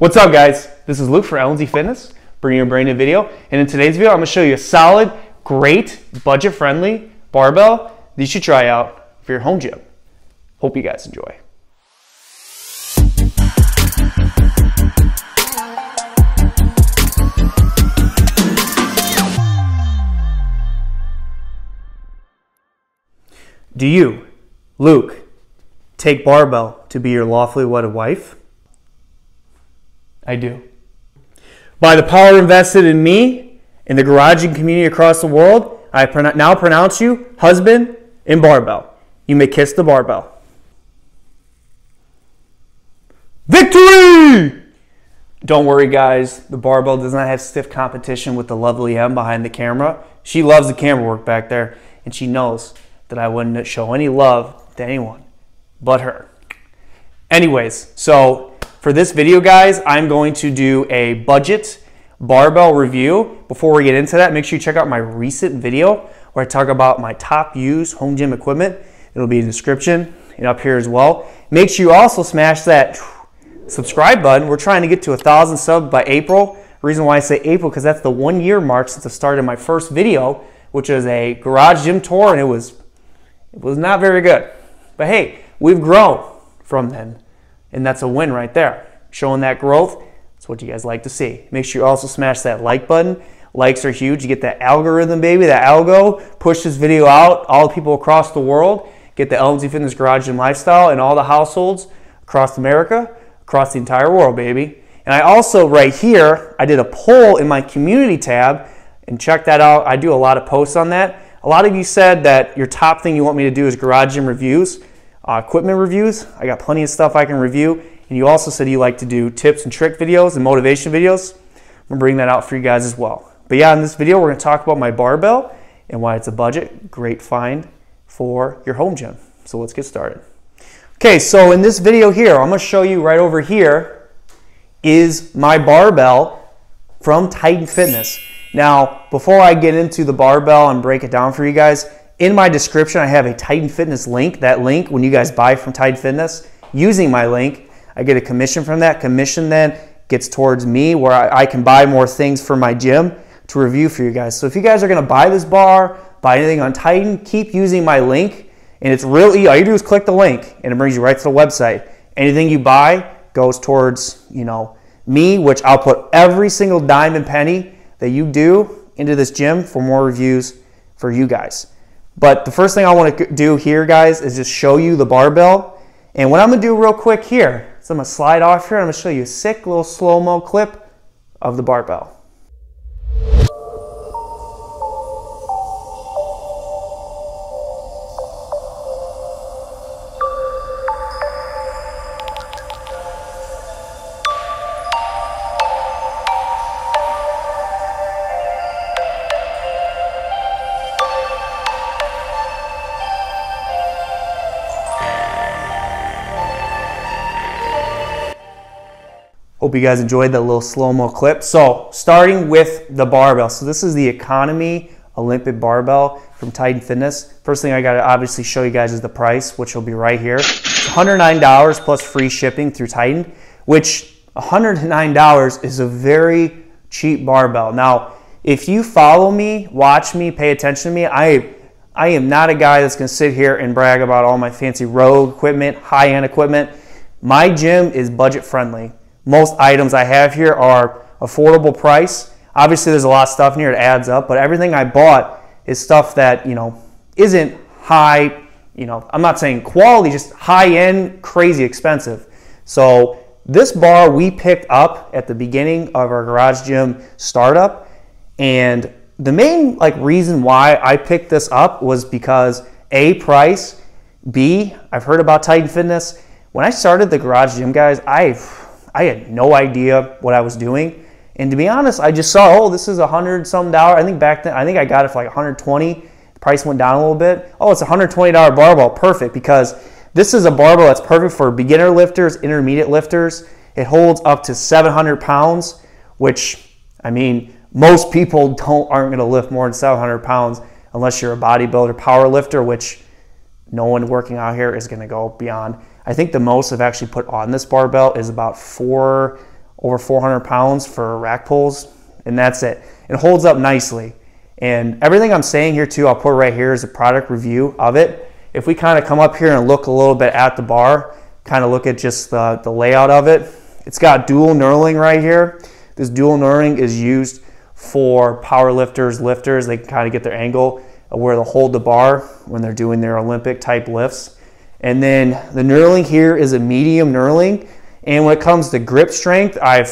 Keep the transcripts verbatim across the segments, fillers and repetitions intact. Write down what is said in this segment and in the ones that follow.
What's up, guys? This is Luke for L M Z Fitness, bringing you a brand new video. And in today's video, I'm gonna show you a solid, great, budget-friendly barbell that you should try out for your home gym. Hope you guys enjoy. Do you, Luke, take barbell to be your lawfully wedded wife? I do. By the power invested in me and the garaging community across the world, I pro- now pronounce you husband and barbell. You may kiss the barbell. Victory! Don't worry, guys. The barbell does not have stiff competition with the lovely M behind the camera. She loves the camera work back there, and she knows that I wouldn't show any love to anyone but her. Anyways, so for this video, guys, I'm going to do a budget barbell review. Before we get into that, make sure you check out my recent video where I talk about my top used home gym equipment. It'll be in the description and up here as well. Make sure you also smash that subscribe button. We're trying to get to a thousand subs by April. Reason why I say April, because that's the one year mark since I started my first video, which was a garage gym tour, and it was, it was not very good. But hey, we've grown from then. And that's a win right there. Showing that growth, that's what you guys like to see. Make sure you also smash that like button. Likes are huge. You get that algorithm, baby, that algo. Push this video out. All the people across the world get the L M Z Fitness Garage Gym Lifestyle and all the households across America, across the entire world, baby. And I also, right here, I did a poll in my community tab, and check that out. I do a lot of posts on that. A lot of you said that your top thing you want me to do is garage gym reviews. Uh, equipment reviews. I got plenty of stuff I can review. And you also said you like to do tips and trick videos and motivation videos. I'm gonna bring that out for you guys as well. But yeah, in this video, we're gonna talk about my barbell and why it's a budget great find for your home gym. So let's get started. Okay, so in this video here, I'm gonna show you right over here is my barbell from Titan Fitness. Now, before I get into the barbell and break it down for you guys, in my description, I have a Titan Fitness link. That link, when you guys buy from Titan Fitness, using my link, I get a commission from that. Commission then gets towards me where I, I can buy more things for my gym to review for you guys. So if you guys are gonna buy this bar, buy anything on Titan, keep using my link. And it's real easy. All you do is click the link and it brings you right to the website. Anything you buy goes towards, you know, me, which I'll put every single dime and penny that you do into this gym for more reviews for you guys. But the first thing I want to do here, guys, is just show you the barbell. And what I'm going to do real quick here is I'm going to slide off here and I'm going to show you a sick little slow-mo clip of the barbell. Hope you guys enjoyed that little slow-mo clip. So starting with the barbell. So this is the Economy Olympic Barbell from Titan Fitness. First thing I gotta obviously show you guys is the price, which will be right here. one hundred nine dollars plus free shipping through Titan, which one hundred nine dollars is a very cheap barbell. Now, if you follow me, watch me, pay attention to me, I, I am not a guy that's gonna sit here and brag about all my fancy Rogue equipment, high-end equipment. My gym is budget-friendly. Most items I have here are affordable price. Obviously, there's a lot of stuff in here. It adds up. But everything I bought is stuff that, you know, isn't high, you know, I'm not saying quality, just high-end, crazy expensive. So this bar we picked up at the beginning of our garage gym startup. And the main, like, reason why I picked this up was because, A, price, B, I've heard about Titan Fitness. When I started the garage gym, guys, I've... I had no idea what I was doing. And to be honest, I just saw, oh, this is a hundred some dollar. I think back then, I think I got it for like one hundred twenty. The price went down a little bit. Oh, it's a one hundred twenty dollar barbell. Perfect, because this is a barbell that's perfect for beginner lifters, intermediate lifters. It holds up to seven hundred pounds, which, I mean, most people don't aren't gonna lift more than seven hundred pounds unless you're a bodybuilder, power lifter, which no one working out here is gonna go beyond. I think the most I've actually put on this barbell is about four over four hundred pounds for rack pulls, and that's it. It holds up nicely. And everything I'm saying here too, I'll put right here is a product review of it. If we kind of come up here and look a little bit at the bar, kind of look at just the, the layout of it. It's got dual knurling right here. This dual knurling is used for power lifters, lifters. They can kind of get their angle of where they'll hold the bar when they're doing their Olympic type lifts. And then the knurling here is a medium knurling. And when it comes to grip strength, I've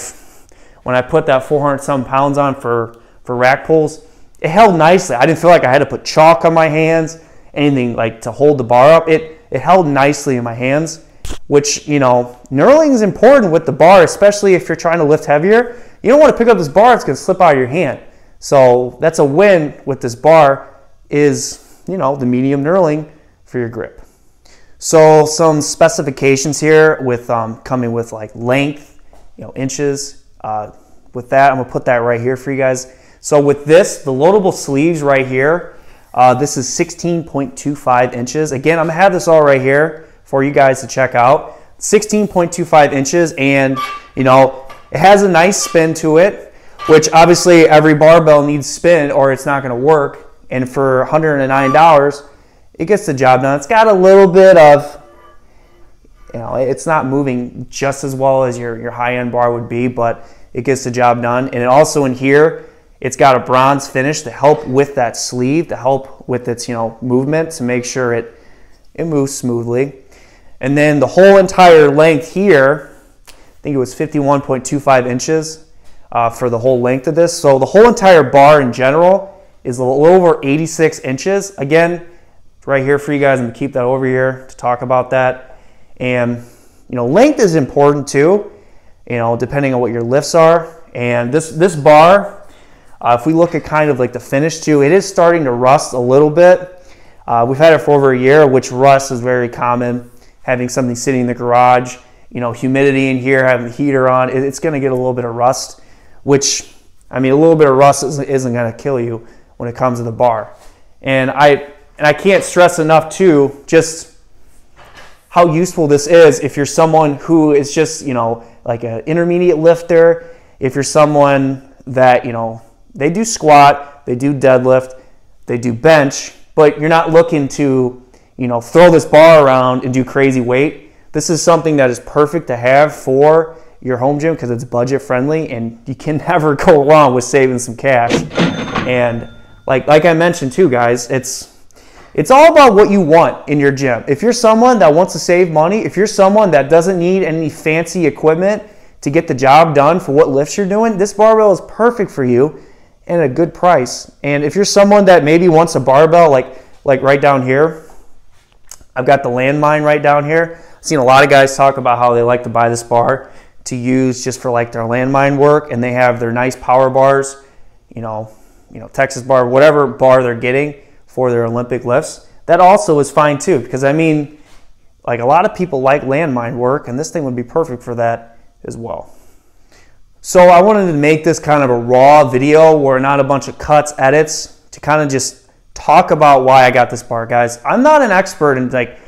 when I put that four hundred some pounds on for, for rack pulls, it held nicely. I didn't feel like I had to put chalk on my hands, anything like to hold the bar up. It, it held nicely in my hands, which, you know, knurling is important with the bar, especially if you're trying to lift heavier. You don't want to pick up this bar, it's going to slip out of your hand. So that's a win with this bar is, you know, the medium knurling for your grip. So some specifications here with um, coming with like length, you know, inches. Uh, with that, I'm going to put that right here for you guys. So with this, the loadable sleeves right here, uh, this is sixteen point two five inches. Again, I'm going to have this all right here for you guys to check out. sixteen point two five inches, and, you know, it has a nice spin to it, which obviously every barbell needs spin or it's not going to work. And for one hundred nine dollars, it gets the job done. It's got a little bit of, you know, it's not moving just as well as your, your high-end bar would be, but it gets the job done. And it also in here, it's got a bronze finish to help with that sleeve, to help with its, you know, movement, to make sure it, it moves smoothly. And then the whole entire length here, I think it was fifty-one point two five inches uh, for the whole length of this. So the whole entire bar in general is a little over eighty-six inches. Again, right here for you guys, I'm gonna keep that over here to talk about that. And, you know, length is important too, you know, depending on what your lifts are. And this, this bar, uh, if we look at kind of like the finish too, it is starting to rust a little bit. Uh, we've had it for over a year, which rust is very common, having something sitting in the garage, you know, humidity in here, having the heater on, it, it's gonna get a little bit of rust, which, I mean, a little bit of rust isn't, isn't gonna kill you when it comes to the bar. And I, And I can't stress enough too, just how useful this is if you're someone who is just, you know, like an intermediate lifter, if you're someone that, you know, they do squat, they do deadlift, they do bench, but you're not looking to, you know, throw this bar around and do crazy weight. This is something that is perfect to have for your home gym because it's budget friendly and you can never go wrong with saving some cash. And like, like I mentioned too, guys, it's, It's all about what you want in your gym. If you're someone that wants to save money, if you're someone that doesn't need any fancy equipment to get the job done for what lifts you're doing, this barbell is perfect for you and a good price. And if you're someone that maybe wants a barbell, like, like right down here, I've got the Landmine right down here. I've seen a lot of guys talk about how they like to buy this bar to use just for like their Landmine work, and they have their nice power bars, you know, you know, Texas bar, whatever bar they're getting for their Olympic lifts. That also is fine too, because I mean, like a lot of people like Landmine work, and this thing would be perfect for that as well. So I wanted to make this kind of a raw video where not a bunch of cuts, edits, to kind of just talk about why I got this bar, guys. I'm not an expert in like,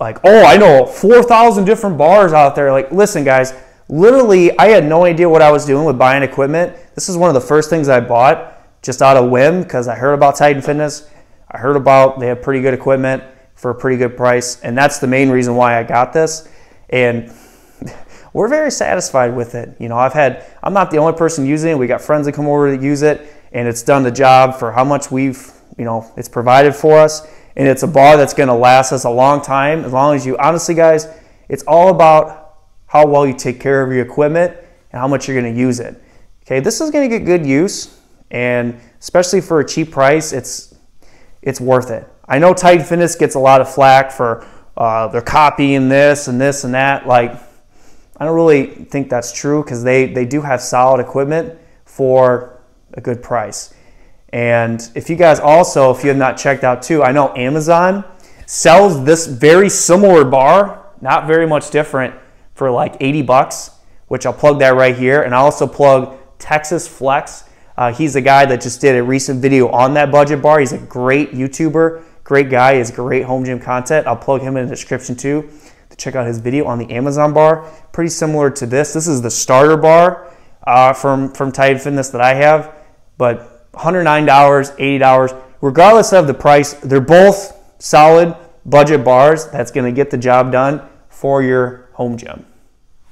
like oh, I know four thousand different bars out there. Like, listen guys, literally I had no idea what I was doing with buying equipment. This is one of the first things I bought just out of whim because I heard about Titan Fitness. I heard about they have pretty good equipment for a pretty good price, and that's the main reason why I got this. And we're very satisfied with it. You know, I've had, I'm not the only person using it. We got friends that come over to use it, and it's done the job for how much we've, you know, it's provided for us. And it's a bar that's gonna last us a long time, as long as you, honestly guys, it's all about how well you take care of your equipment and how much you're gonna use it. Okay, this is gonna get good use, and especially for a cheap price, it's, it's worth it. I know Titan Fitness gets a lot of flack for uh, their copying this and this and that. Like, I don't really think that's true because they, they do have solid equipment for a good price. And if you guys also, if you have not checked out too, I know Amazon sells this very similar bar, not very much different, for like eighty bucks, which I'll plug that right here. And I'll also plug Texas Flex. Uh, he's the guy that just did a recent video on that budget bar. He's a great YouTuber, great guy, is great home gym content. I'll plug him in the description too, to check out his video on the Amazon bar. Pretty similar to this. This is the starter bar uh, from, from Titan Fitness that I have, but one hundred nine dollars, eighty dollars. Regardless of the price, they're both solid budget bars that's gonna get the job done for your home gym.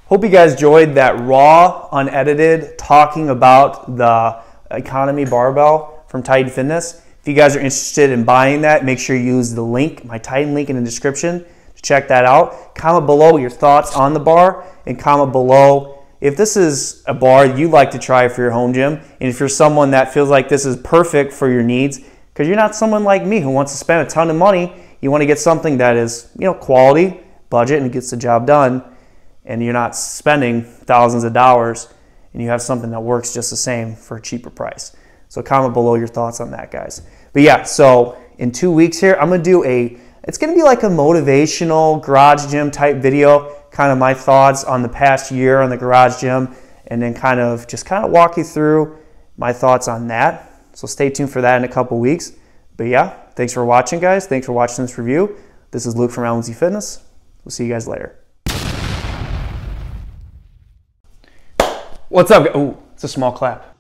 Hope you guys enjoyed that raw, unedited, talking about the economy barbell from Titan Fitness. If you guys are interested in buying that, make sure you use the link, my Titan link in the description to check that out. Comment below your thoughts on the bar and comment below if this is a bar you'd like to try for your home gym and if you're someone that feels like this is perfect for your needs, because you're not someone like me who wants to spend a ton of money. You want to get something that is, you know, quality, budget, and gets the job done, and you're not spending thousands of dollars, and you have something that works just the same for a cheaper price. So comment below your thoughts on that, guys. But yeah, so in two weeks here, I'm gonna do a, it's gonna be like a motivational garage gym type video, kind of my thoughts on the past year on the garage gym, and then kind of just kind of walk you through my thoughts on that. So stay tuned for that in a couple weeks. But yeah, thanks for watching, guys. Thanks for watching this review. This is Luke from L M Z Fitness. We'll see you guys later. What's up? Oh, it's a small clap.